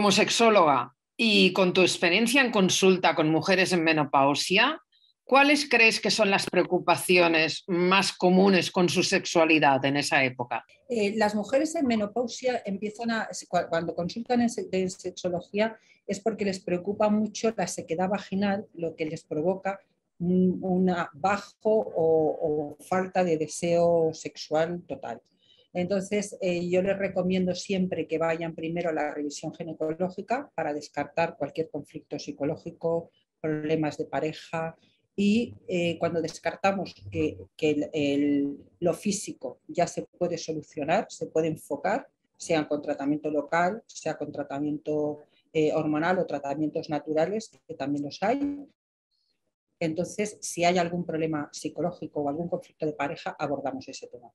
como sexóloga y con tu experiencia en consulta con mujeres en menopausia, ¿cuáles crees que son las preocupaciones más comunes con su sexualidad en esa época? Las mujeres en menopausia empiezan cuando consultan en sexología, es porque les preocupa mucho la sequedad vaginal, lo que les provoca un bajo o falta de deseo sexual total. Entonces, yo les recomiendo siempre que vayan primero a la revisión ginecológica para descartar cualquier conflicto psicológico, problemas de pareja. Y cuando descartamos que lo físico ya se puede solucionar, se puede enfocar, sea con tratamiento local, sea con tratamiento hormonal o tratamientos naturales, que también los hay. Entonces, si hay algún problema psicológico o algún conflicto de pareja, abordamos ese tema.